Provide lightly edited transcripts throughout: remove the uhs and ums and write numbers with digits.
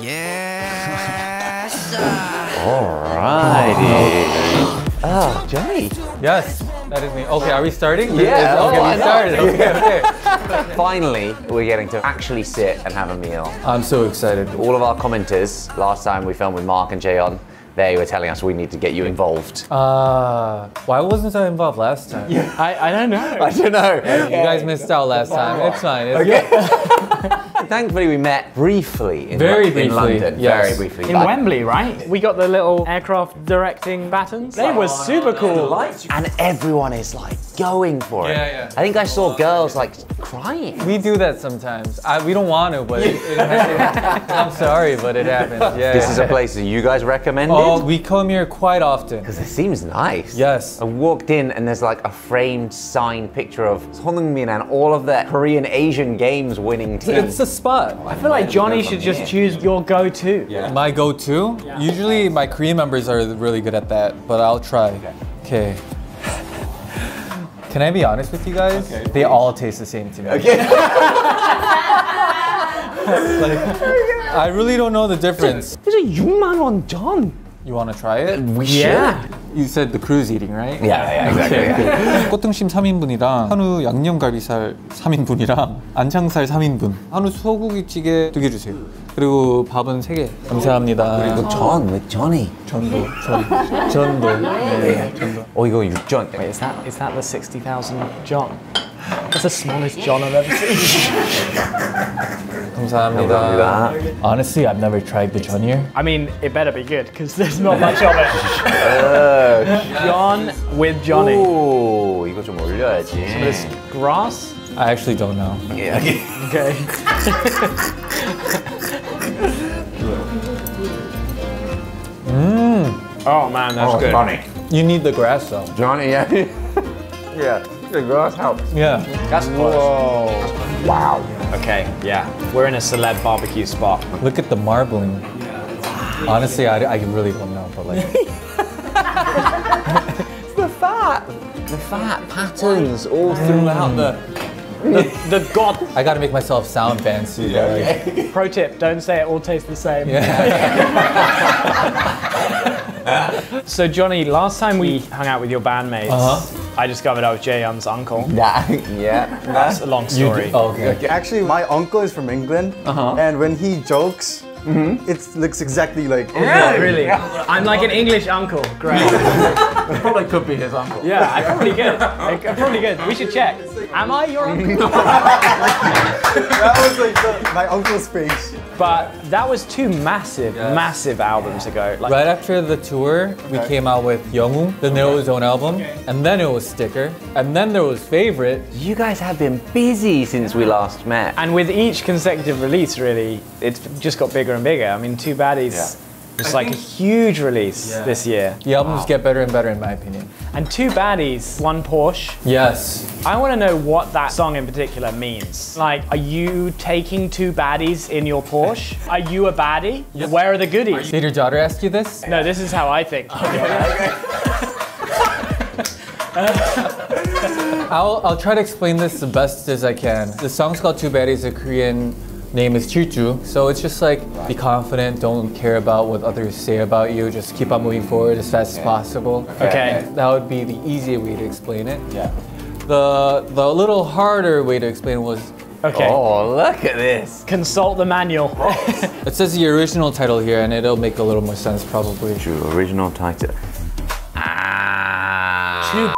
Yes. Alrighty. Oh, Johnny. Yes, that is me. Okay, are we starting? Yeah. Okay, we started. Okay, okay. Finally, we're getting to actually sit and have a meal. I'm so excited. All of our commenters, last time we filmed with Mark and Jaehyun, they were telling us we need to get you involved. Why wasn't I involved last time? Yeah. I don't know. I don't know. Okay. You guys missed out last time. It's fine. It's okay. Thankfully, we met briefly in, London. Yes. Very briefly. In Wembley, right? We got the little aircraft directing batons. They were super cool. And everyone is like going for it. Yeah, yeah. I think I saw girls like crying. We do that sometimes. We don't want to, but it I'm sorry, but it happens. Yeah, this is a place that you guys recommend? Oh, we come here quite often. Because it seems nice. Yes. I walked in and there's like a framed signed picture of Seongmin and all of the Korean Asian Games winning team. It's a spot. I feel like Johnny should just choose your go-to. Yeah. My go-to? Yeah. Usually my Korean members are really good at that, but I'll try. Okay. Can I be honest with you guys? Okay, they all taste the same to me. Okay. Like, I really don't know the difference. There's a 6만 won John. You want to try it? Yeah. You said the crew's eating, right? Yeah, exactly. 꽃등심 3인분이랑 한우 양념갈비살 3인분이랑 안창살 3인분. 한우 소고기찌개 2개 주세요. 그리고 밥은 3개. 감사합니다. 그리고 전, with Johnny. 전도, 전도. 네, 전도. 어, 이거 6전. Wait, is that the 60,000 John? That's the smallest John I've ever seen. 감사합니다. Honestly, I've never tried the John here. I mean, it better be good, because there's not much of it. John with Johnny. Ooh, 이거 좀 올려야지. Some of this grass? I actually don't know. Yeah. Okay. Oh man, that's good. Funny. You need the grass though. Johnny, yeah. Yeah. The grass helps. Yeah. That's close. Whoa. Wow. Okay, yeah. We're in a celeb barbecue spot. Look at the marbling. Yeah. Honestly, I really don't know, but like... It's the fat. The fat patterns all throughout the god. I gotta make myself sound fancy. Yeah. Like. Pro tip, don't say it all tastes the same. Yeah. So Johnny, last time we hung out with your bandmates, I discovered I was Jaehyun's uncle. Yeah, yeah. That's a long story. Okay. Actually, my uncle is from England, and when he jokes, it looks exactly like. Yeah, really. I'm like an English uncle. Great. Probably could be his uncle. Yeah, I probably could. I probably could. We should check. Am I your uncle? That was like my uncle's face. But that was two massive, massive albums ago. Like, right after the tour, we came out with Yeonghoon, then there was his own album, and then it was Sticker, and then there was Favorite. You guys have been busy since we last met. And with each consecutive release, really, it's just got bigger and bigger. I mean, Two Baddies. Yeah. It's like a huge release this year. The albums get better and better in my opinion. And Two Baddies, One Porsche. Yes. I want to know what that song in particular means. Like, are you taking two baddies in your Porsche? Are you a baddie? Yes. Where are the goodies? Did your daughter ask you this? No, this is how I think. I'll try to explain this the best as I can. The song's called Two Baddies, a Korean name is Chu, so it's just like be confident, don't care about what others say about you, just keep on moving forward as fast as possible. Okay. That would be the easier way to explain it. Yeah. The little harder way to explain was Oh, look at this. Consult the manual. It says the original title here and it'll make a little more sense probably. Chu, original title. Ah. Chu.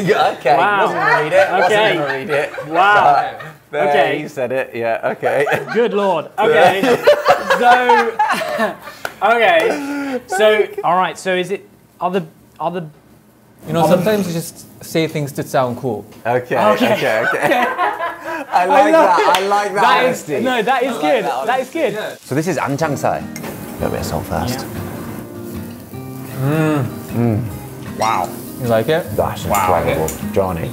Okay. Wow. Doesn't read it. Okay. Doesn't read it. Wow. So, there, okay, you said it. Yeah. Okay. Good lord. Okay. So all right. So is it are the you know, sometimes you just say things to sound cool. Okay. I like that. That is, no, that is good. Like that is good. Yeah. So this is Amchangsai. A little bit of salt first. Wow. You like it? That's incredible. Johnny.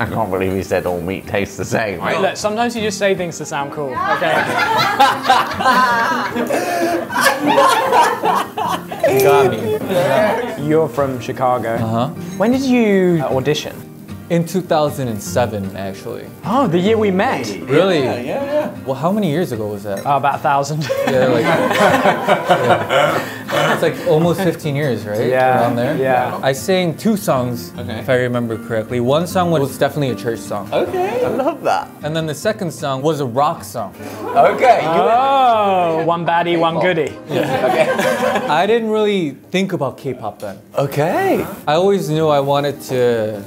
I can't believe he said all meat tastes the same. Right? Look, sometimes you just say things to sound cool, okay? You got me. You're from Chicago. When did you audition? In 2007, actually. Oh, the year we met. Really? Yeah. Well, how many years ago was that? Oh, about 1,000. Yeah, like. Yeah. It's like almost 15 years, right? Yeah. Around there. Yeah. I sang two songs, if I remember correctly. One song was definitely a church song. Okay. I love that. And then the second song was a rock song. Okay. Oh, one baddie, one goodie. Yeah. Okay. I didn't really think about K-pop then. Okay. I always knew I wanted to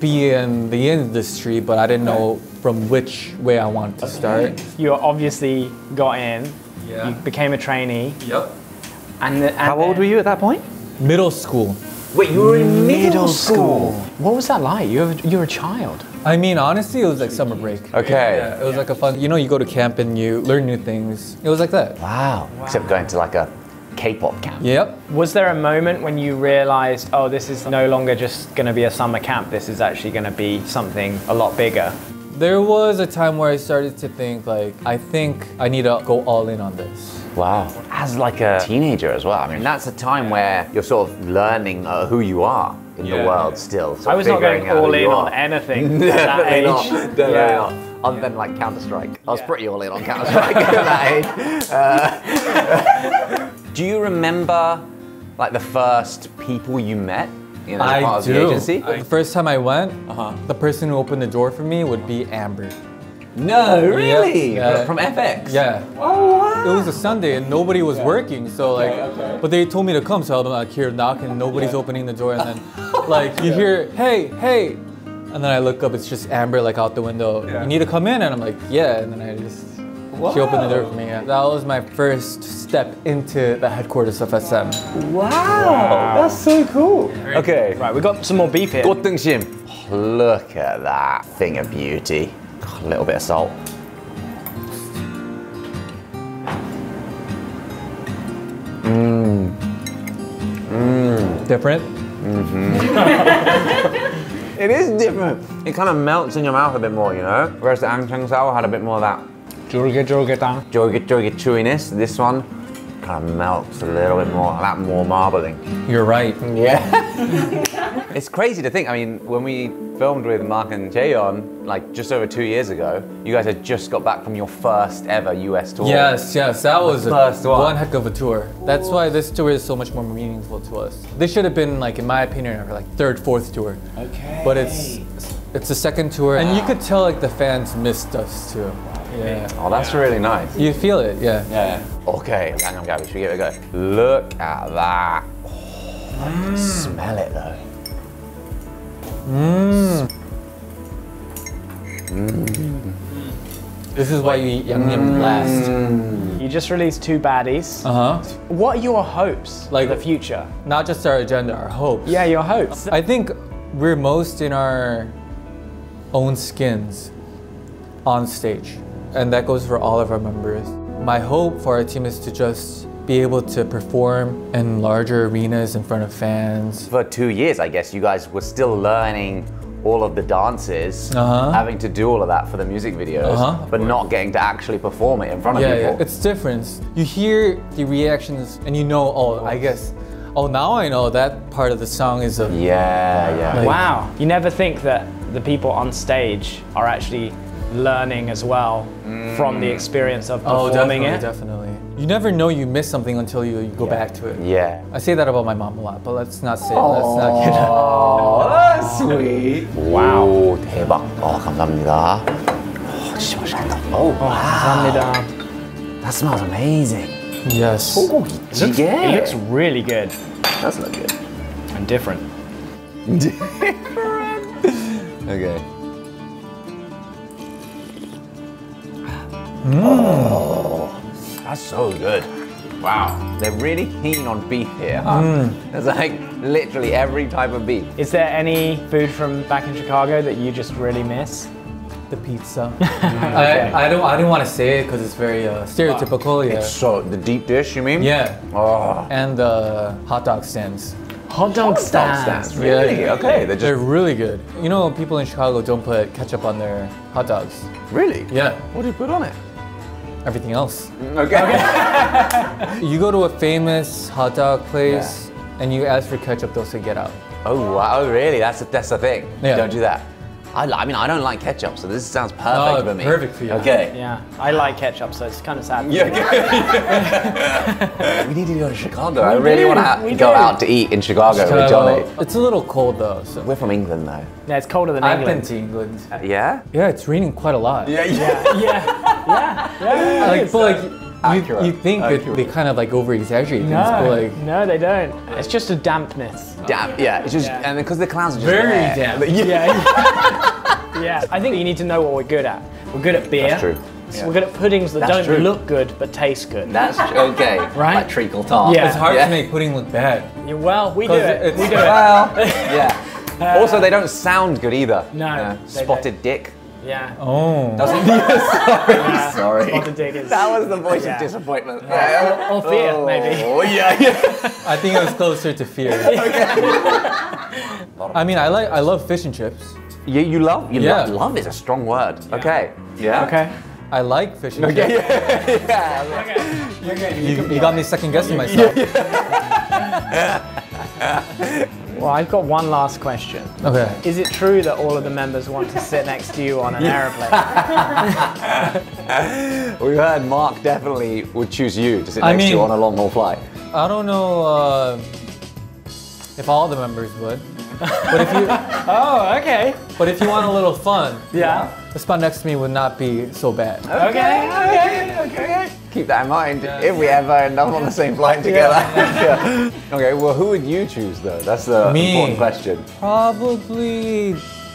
be in the industry, but I didn't know from which way I wanted to start. You obviously got in, you became a trainee. Yep. And how old were you at that point? Middle school. Wait, you were in middle school? What was that like? You were a child. I mean, honestly, it was like summer break. Okay. Yeah, it was like a fun, you know, you go to camp and you learn new things. It was like that. Wow. Except going to like a K-pop camp. Yep. Was there a moment when you realized, oh, this is no longer just going to be a summer camp, this is actually going to be something a lot bigger? There was a time where I started to think, like, I think I need to go all in on this. Wow. As like a teenager as well. I mean, that's a time where you're sort of learning who you are in the world still. I was not going all in on anything at that age. Definitely not. Other than like Counter-Strike. I was pretty all in on Counter-Strike at that age. Do you remember like the first people you met in the agency? The first time I went, the person who opened the door for me would be Amber. No, really? Yeah. From FX? Yeah. Oh, wow. It was a Sunday and nobody was working, so like, but they told me to come, so I'm like here knocking, nobody's opening the door, and then like you hear, hey, hey, and then I look up, it's just Amber like out the window. You need to come in? And I'm like, yeah, and then I just... Wow. She opened the door for me. Yeah. That was my first step into the headquarters of SM. Wow. That's so cool. Okay. Right, we got some more beef here. Look at that thing of beauty. God, a little bit of salt. Different? It is different. It kind of melts in your mouth a bit more, you know? Whereas the Angchang Sour had a bit more of that Jorge chewiness. This one kind of melts a little bit more, that more marbling. You're right. Yeah. It's crazy to think, I mean, when we filmed with Mark and Jaehyun, like just over 2 years ago, you guys had just got back from your first ever US tour. Yes, yes, that was one heck of a tour. That's why this tour is so much more meaningful to us. This should have been, like, in my opinion, our like third, fourth tour. Okay. But it's the second tour, and you could tell like the fans missed us too. Yeah. Oh, that's really nice. You feel it, Okay, hang on, Gabby, should we give it a go? Look at that. Oh, I can smell it though. This is why you eat Yeonghoon last. You just released Two Baddies. What are your hopes for the future? Not just our agenda, our hopes. Yeah, your hopes. I think we're most in our own skins on stage. And that goes for all of our members. My hope for our team is to just be able to perform in larger arenas in front of fans. For 2 years, I guess, you guys were still learning all of the dances, having to do all of that for the music videos, but not getting to actually perform it in front of people. Yeah, it's different. You hear the reactions and you know, oh, I guess, oh, now I know that part of the song is a... Like, wow. You never think that the people on stage are actually learning as well from the experience of performing it. Definitely. You never know you miss something until you go back to it. Yeah. I say that about my mom a lot, but let's not say that's sweet. Wow. 대박. 감사합니다. Oh, wow. That smells amazing. Yes. It looks really good. It does look good. And different. Okay. Oh, that's so good. Wow. They're really keen on beef here. There's like literally every type of beef. Is there any food from back in Chicago that you just really miss? The pizza. I don't want to say it because it's very stereotypical. The deep dish, you mean? Yeah. Oh. And the hot dog stands. Hot dog stands, really? Yeah. Okay, they're really good. You know, people in Chicago don't put ketchup on their hot dogs. Really? Yeah. What do you put on it? Everything else. Okay. You go to a famous hot dog place and you ask for ketchup, they'll say get out. Oh wow, really? That's a thing. Yeah. Don't do that. I mean, I don't like ketchup, so this sounds perfect for me. Perfect for you. Okay. Yeah, I like ketchup, so it's kind of sad. Yeah. We need to go to Chicago. I really want to go out to eat in Chicago with Johnny. It's a little cold though. So. We're from England though. Yeah, it's colder than England. I've been to England. Yeah? Yeah, it's raining quite a lot. Yeah. You think that they kind of like over-exaggerate things, but like... No, they don't. It's just a dampness. Damp, yeah. And because the clouds are just Very damp. Yeah. I think you need to know what we're good at. We're good at beer. That's true. Yeah. We're good at puddings that don't look good, but taste good. That's okay. Right? Like treacle tart. Yeah. It's hard to make pudding look bad. Yeah, well, we do it. We do it. Well, yeah. Also, they don't sound good either. No. Spotted dick. Yeah. Oh. Sorry. That was the voice of disappointment. Yeah. Or fear, maybe. Oh yeah. I think it was closer to fear. I mean, I love fish and chips. You love is a strong word. Yeah. Okay. Yeah. Okay. I like fish and chips. Okay. You got me second guessing myself. Well, I've got one last question. Okay. Is it true that all of the members want to sit next to you on an aeroplane? We've heard Mark definitely would choose you to sit next to you on a long haul flight. I don't know if all the members would. But if you But if you want a little fun, the spot next to me would not be so bad. Okay. Keep that in mind if we ever end up on the same flight together. Okay, well, who would you choose though? That's the important question. Probably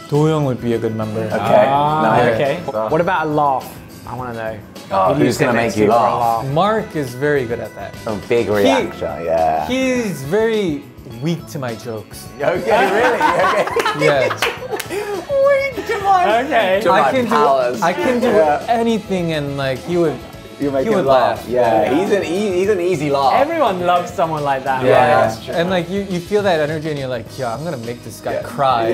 Doyoung would be a good member. Okay. What about a laugh? I want to know. Oh, who's going to make you laugh? Mark is very good at that. A big reaction, He's very weak to my jokes. Okay, really? Okay. Weak to my powers. I can do anything, and like he would. You make him laugh. He's an easy laugh. Everyone loves someone like that. Yeah, that's true. And like you feel that energy, and you're like, yeah, I'm gonna make this guy cry.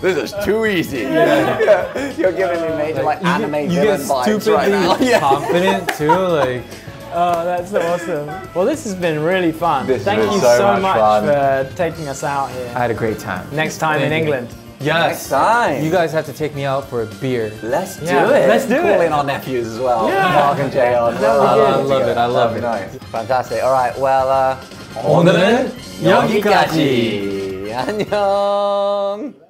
This is too easy. You're giving me major like anime villain vibes right now. Yeah. Confident too, like. Oh, that's awesome. Well, this has been really fun. Thank you so much for taking us out here. I had a great time. Next time in England. Yes. Next time. You guys have to take me out for a beer. Let's do it. Let's do it. Call in our nephews as well. Yeah. Mark and Jaehyun. I love it. Nice. Fantastic. All right. Well, 오늘은 여기까지. 안녕.